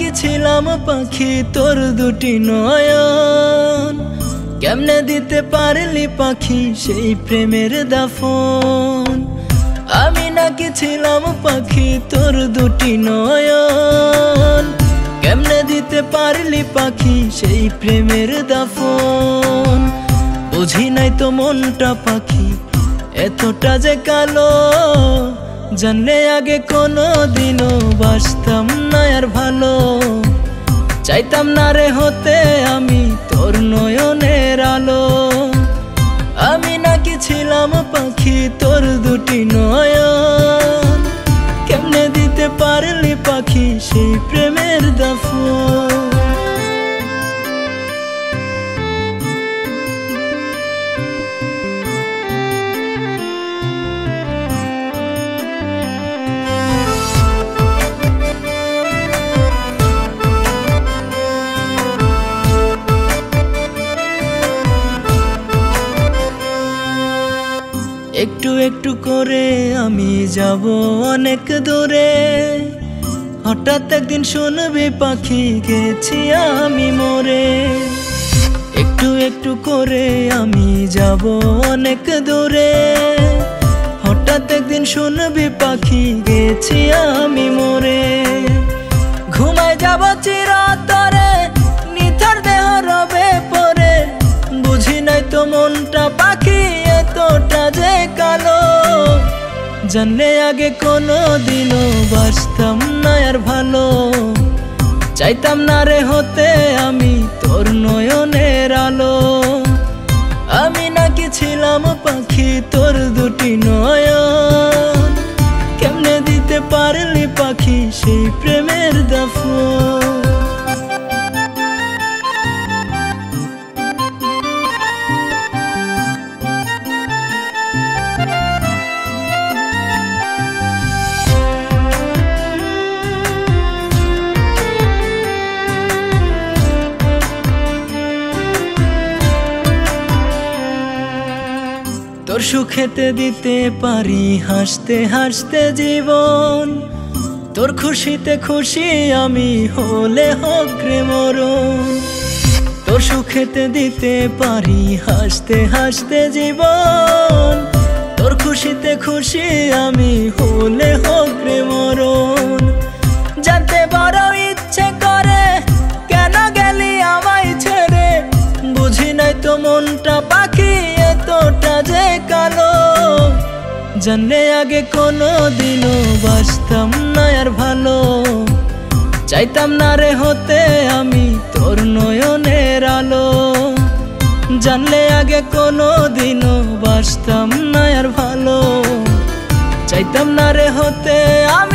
আঁকেছিলাম পাখি তোর দুটি নয়ন, কেমনে দিতে পারলি পাখি সেই প্রেমের দাফন। আমি আঁকেছিলাম পাখি তোর দুটি নয়ন, কেমনে দিতে পারলি পাখি সেই প্রেমের দাফন। বুঝি নাই তো মনটা পাখি এতটা যে কালো, জানলে আগে কোনো দিনও বাসতাম না আর ভালো। চাইতাম না রে হতে আমি তোর নয়নের আলো, আমি নাকি ছিলাম পাখি তোর দুটি নয়ন, কেমনে দিতে পারলি পাখি সেই প্রেমের দাফন। একটু একটু করে আমি যাব অনেক দূরে, হঠাৎ একদিন শুনবি পাখি গেছি আমি মরে। একটু একটু করে আমি যাব অনেক দূরে, হঠাৎ একদিন শুনবি পাখি গেছি আমি মরে। ঘুমায় যাব চিরতরে নিথর দেহ রবে পরে, বুঝি নাই তো মনটা পাখি এতটা যে কালো, জানলে আগে কোনো দিনও বাসতাম না আর ভালো। চাইতাম না রে হতে আমি তোর নয়নের আলো, আমি নাকি ছিলাম পাখি তোর দুটি নয়ন, কেমনে দিতে পারলি পাখি সেই প্রেমের দাফন। তোর সুখেতে দিতে পারি হাসতে হাসতে জীবন, তোর খুশিতে খুশি আমি হলে হোক রে মরণ। তোর সুখেতে দিতে পারি হাসতে হাসতে জীবন, তোর খুশিতে খুশি আমি হলে হোক রে মরণ। জানতে বড় ইচ্ছে করে কেন গেলি আমায় ছেড়ে, বুঝি নাই তো মনটা পাখি এতটা যে কালো, জানলে আগে কোনো দিনও বাসতাম না আর ভালো। চাইতাম না রে হতে আমি তোর নয়নের আলো, জানলে আগে কোনো দিনও বাসতাম না আর ভালো। চাইতাম না রে হতে